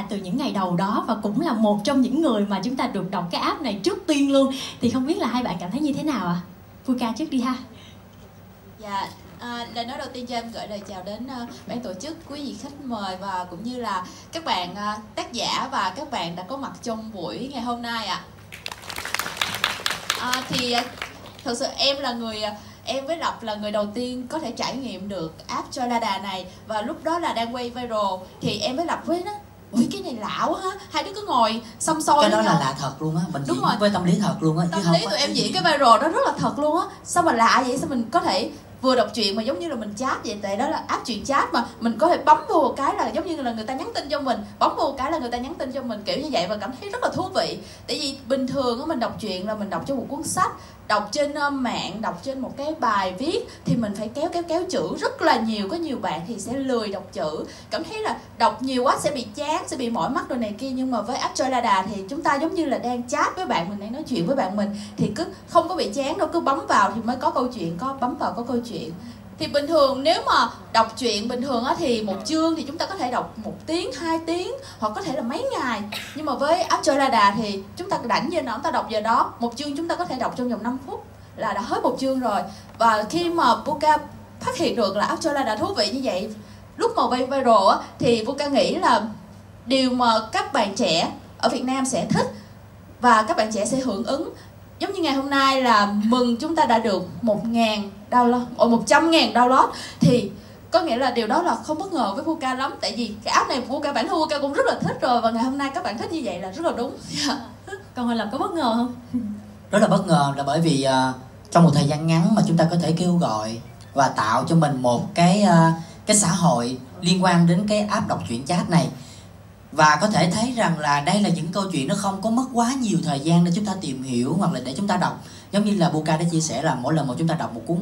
Đà từ những ngày đầu đó và cũng là một trong những người mà chúng ta được đọc cái app này trước tiên luôn. Thì không biết là hai bạn cảm thấy như thế nào ạ? Puka trước đi ha. Dạ, lời nói đầu tiên cho em gửi lời chào đến ban tổ chức, quý vị khách mời và cũng như là các bạn tác giả và các bạn đã có mặt trong buổi ngày hôm nay ạ. Thì thật sự em với Lập là người đầu tiên có thể trải nghiệm được app cho AppJolada này, và lúc đó là đang quay viral thì em với Lập với nó ui cái này lạ quá ha, hai đứa cứ ngồi song song. Cái đó là lạ thật luôn á, mình đúng rồi, với tâm lý thật luôn á. Tâm lý tụi em diễn cái viral đó rất là thật luôn á. Sao mà lạ vậy, sao mình có thể vừa đọc truyện mà giống như là mình chat vậy, tại đó là app chuyện chat mà mình có thể bấm vô một cái là giống như là người ta nhắn tin cho mình, bấm vô một cái là người ta nhắn tin cho mình kiểu như vậy, và cảm thấy rất là thú vị. Tại vì bình thường mình đọc truyện là mình đọc cho một cuốn sách, đọc trên mạng, đọc trên một cái bài viết thì mình phải kéo chữ rất là nhiều. Có nhiều bạn thì sẽ lười đọc chữ, cảm thấy là đọc nhiều quá sẽ bị chán, sẽ bị mỏi mắt đồ này kia. Nhưng mà với AppJolada thì chúng ta giống như là đang chat với bạn mình, đang nói chuyện với bạn mình thì cứ không có bị chán đâu, cứ bấm vào thì mới có câu chuyện, bấm vào có câu chuyện. Thì bình thường nếu mà đọc truyện bình thường á, thì một chương thì chúng ta có thể đọc 1 tiếng, 2 tiếng hoặc có thể là mấy ngày. Nhưng mà với AppJolada thì chúng ta rảnh giờ nào chúng ta đọc giờ đó. Một chương chúng ta có thể đọc trong vòng 5 phút là đã hết một chương rồi. Và khi mà Puka phát hiện được là AppJolada thú vị như vậy, lúc mà quay viral á, thì Puka nghĩ là điều mà các bạn trẻ ở Việt Nam sẽ thích và các bạn trẻ sẽ hưởng ứng. Giống như ngày hôm nay là mừng chúng ta đã được 100.000 download, thì có nghĩa là điều đó là không bất ngờ với Puka lắm. Tại vì cái app này Puka, bản thân Puka cũng rất là thích rồi, và ngày hôm nay các bạn thích như vậy là rất là đúng. Còn Huỳnh Lập có bất ngờ không? Rất là bất ngờ, là bởi vì trong một thời gian ngắn mà chúng ta có thể kêu gọi và tạo cho mình một cái xã hội liên quan đến cái app đọc truyện chat này. Và có thể thấy rằng là đây là những câu chuyện nó không có mất quá nhiều thời gian để chúng ta tìm hiểu hoặc là để chúng ta đọc. Giống như là Puka đã chia sẻ là mỗi lần mà chúng ta đọc một cuốn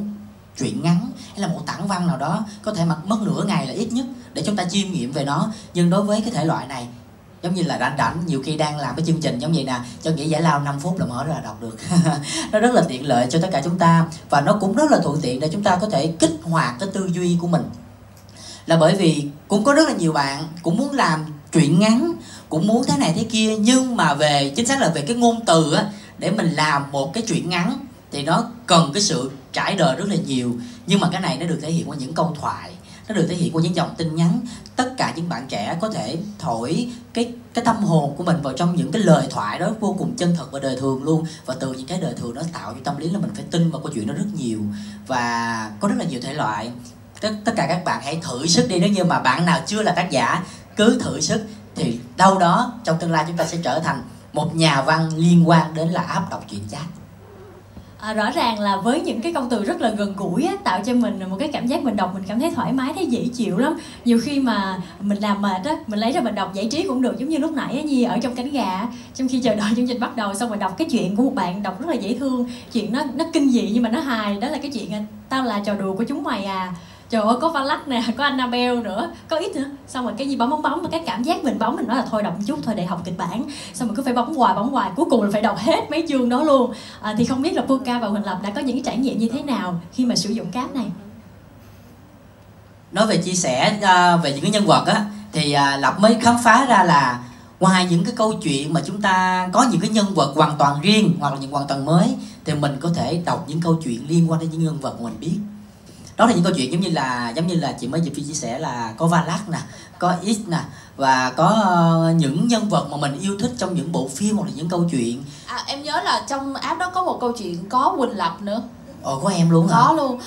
truyện ngắn hay là một tản văn nào đó có thể mất nửa ngày là ít nhất để chúng ta chiêm nghiệm về nó. Nhưng đối với cái thể loại này, giống như là rảnh nhiều khi đang làm cái chương trình giống vậy nè, cho nghĩa giải lao 5 phút là mở ra đọc được. Nó rất là tiện lợi cho tất cả chúng ta, và nó cũng rất là thuận tiện để chúng ta có thể kích hoạt cái tư duy của mình. Là bởi vì cũng có rất là nhiều bạn cũng muốn làm truyện ngắn, cũng muốn thế này thế kia, nhưng mà về chính xác là về cái ngôn từ á, để mình làm một cái truyện ngắn thì nó cần cái sự trải đời rất là nhiều. Nhưng mà cái này nó được thể hiện qua những câu thoại, nó được thể hiện qua những dòng tin nhắn. Tất cả những bạn trẻ có thể thổi cái tâm hồn của mình vào trong những cái lời thoại đó vô cùng chân thật và đời thường luôn. Và từ những cái đời thường đó tạo cho tâm lý là mình phải tin vào câu chuyện đó rất nhiều. Và có rất là nhiều thể loại. Tất cả các bạn hãy thử sức đi, nếu như mà bạn nào chưa là tác giả cứ thử sức, thì đâu đó trong tương lai chúng ta sẽ trở thành một nhà văn liên quan đến là app đọc truyện chat. Rõ ràng là với những cái câu từ rất là gần gũi á, tạo cho mình một cái cảm giác mình đọc mình cảm thấy thoải mái, thấy dễ chịu lắm. Nhiều khi mà mình làm mệt á, mình lấy ra mình đọc giải trí cũng được. Giống như lúc nãy á, Nhi ở trong cánh gà, trong khi chờ đợi chương trình bắt đầu, xong rồi đọc cái chuyện của một bạn đọc rất là dễ thương. Chuyện nó kinh dị nhưng mà nó hài. Đó là cái chuyện tao là trò đùa của chúng mày à. Trời ơi, có Valak nè, có Annabelle nữa, có ít nữa. Xong rồi cái gì bóng mà cái cảm giác mình bóng, mình nói là thôi đọc một chút thôi để học kịch bản. Xong rồi cứ phải bóng hoài, cuối cùng là phải đọc hết mấy chương đó luôn. Thì không biết là Puka và Huỳnh Lập đã có những trải nghiệm như thế nào khi mà sử dụng app này? Nói về chia sẻ về những cái nhân vật á, thì Lập mới khám phá ra là ngoài những cái câu chuyện mà chúng ta có những cái nhân vật hoàn toàn riêng hoặc là những hoàn toàn mới, thì mình có thể đọc những câu chuyện liên quan đến những nhân vật mà mình biết. Đó là những câu chuyện giống như là chị mới chia sẻ là có Valak nè, có X nè, và có những nhân vật mà mình yêu thích trong những bộ phim hoặc là những câu chuyện. Em nhớ là trong app đó có một câu chuyện có Huỳnh Lập nữa. Ồ, có em luôn hả? Có luôn.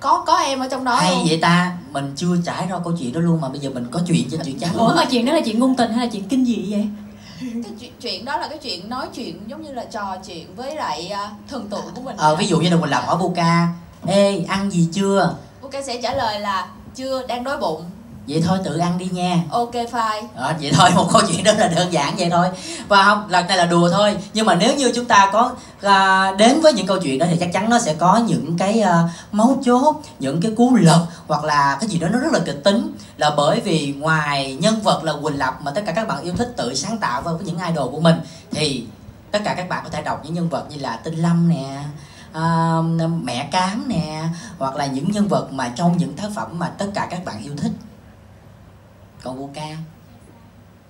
Có em ở trong đó. Hay luôn. Vậy ta, mình chưa trải ra câu chuyện đó luôn mà bây giờ mình có chuyện trên chuyện chat. Ủa mà chuyện đó là chuyện ngôn tình hay là chuyện kinh dị vậy? Cái chuyện đó là cái chuyện nói chuyện giống như là trò chuyện với lại thần tượng của mình. Ví dụ như là Huỳnh Lập hỏi Puka ê, ăn gì chưa? Puka sẽ trả lời là chưa, đang đói bụng. Vậy thôi tự ăn đi nha. Ok fine. Vậy thôi, một câu chuyện đó là đơn giản vậy thôi. Và không, lần này là đùa thôi. Nhưng mà nếu như chúng ta có đến với những câu chuyện đó thì chắc chắn nó sẽ có những cái mấu chốt, những cái cú lật hoặc là cái gì đó nó rất là kịch tính. Là bởi vì ngoài nhân vật là Huỳnh Lập mà tất cả các bạn yêu thích tự sáng tạo với những idol của mình, thì tất cả các bạn có thể đọc những nhân vật như là Tinh Lâm nè, mẹ Cám nè, hoặc là những nhân vật mà trong những tác phẩm mà tất cả các bạn yêu thích. Còn Puka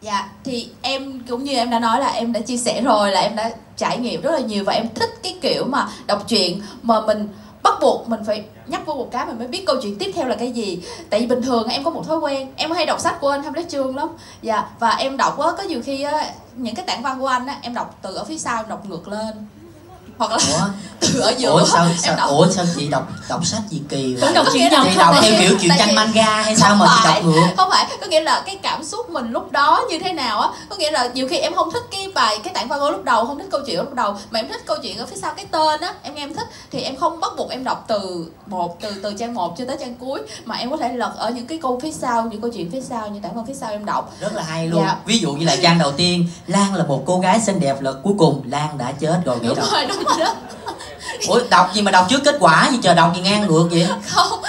Dạ, thì em cũng như em đã nói là em đã chia sẻ rồi, là em đã trải nghiệm rất là nhiều và em thích cái kiểu mà đọc truyện mà mình bắt buộc mình phải nhắc vô một cái mình mới biết câu chuyện tiếp theo là cái gì. Tại vì bình thường em có một thói quen, em hay đọc sách của anh Hamlet Chương lắm. Dạ, và em đọc á, có nhiều khi á, những cái tảng văn của anh á, em đọc từ ở phía sau, em đọc ngược lên. Hoặc là từ ở giữa. Ủa sao chị đọc sách gì kỳ vậy? Đọc chuyện dòng, đọc theo kiểu chuyện tranh manga hay sao mà chị đọc ngược? Không phải, có nghĩa là cái cảm xúc mình lúc đó như thế nào á. Có nghĩa là nhiều khi em không thích cái bài, cái tảng văn lúc đầu, không thích câu chuyện lúc đầu, mà em thích câu chuyện ở phía sau cái tên á, em nghe em thích. Thì em không bắt buộc em đọc từ trang 1 cho tới trang cuối, mà em có thể lật ở những cái câu phía sau, những câu chuyện phía sau, những tảng văn phía sau em đọc. Rất là hay luôn. Dạ. Ví dụ như là trang đầu tiên, Lan là một cô gái xinh đẹp, lật cuối cùng Lan đã chết rồi, nghĩ rồi. Ủa đọc gì mà đọc trước kết quả gì chờ, đọc gì ngang ngược vậy? Không,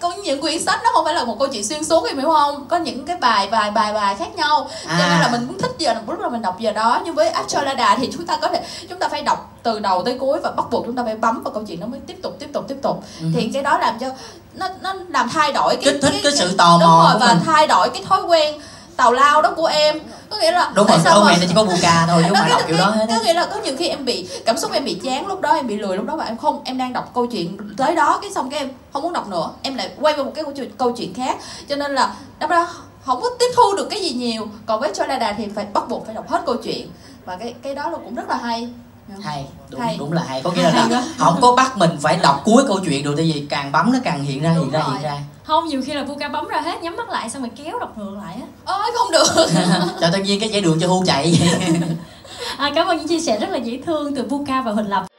có những quyển sách nó không phải là một câu chuyện xuyên suốt, em hiểu không? Có những cái bài khác nhau. Cho nên là mình cũng thích giờ lúc là mình đọc giờ đó. Nhưng với AppJolada thì chúng ta phải đọc từ đầu tới cuối và bắt buộc chúng ta phải bấm vào câu chuyện nó mới tiếp tục. Thì cái đó làm cho nó làm thay đổi cái kích thích cái sự tò mò và thay đổi cái thói quen tào lao đó của em. Có nghĩa là đúng rồi, sao mẹ nó chỉ có Puka thôi chứ không đọc kiểu đó hết. Có nghĩa là có nhiều khi em bị cảm xúc, em bị chán lúc đó, em bị lười lúc đó, và em đang đọc câu chuyện tới đó cái xong cái em không muốn đọc nữa, em lại quay vào một cái câu chuyện khác. Cho nên là đâm ra không có tiếp thu được cái gì nhiều. Còn với AppJolada thì phải bắt buộc phải đọc hết câu chuyện, và cái đó là cũng rất là hay. Đúng là hay, có nghĩa là không có bắt mình phải đọc cuối câu chuyện được, tại vì càng bấm nó càng hiện ra. Không, nhiều khi là Puka bấm ra hết, nhắm mắt lại xong rồi kéo đọc ngược lại á. Ôi không được. Cho tự nhiên cái dãy đường cho Hu chạy. Cảm ơn những chia sẻ rất là dễ thương từ Puka và Huỳnh Lập.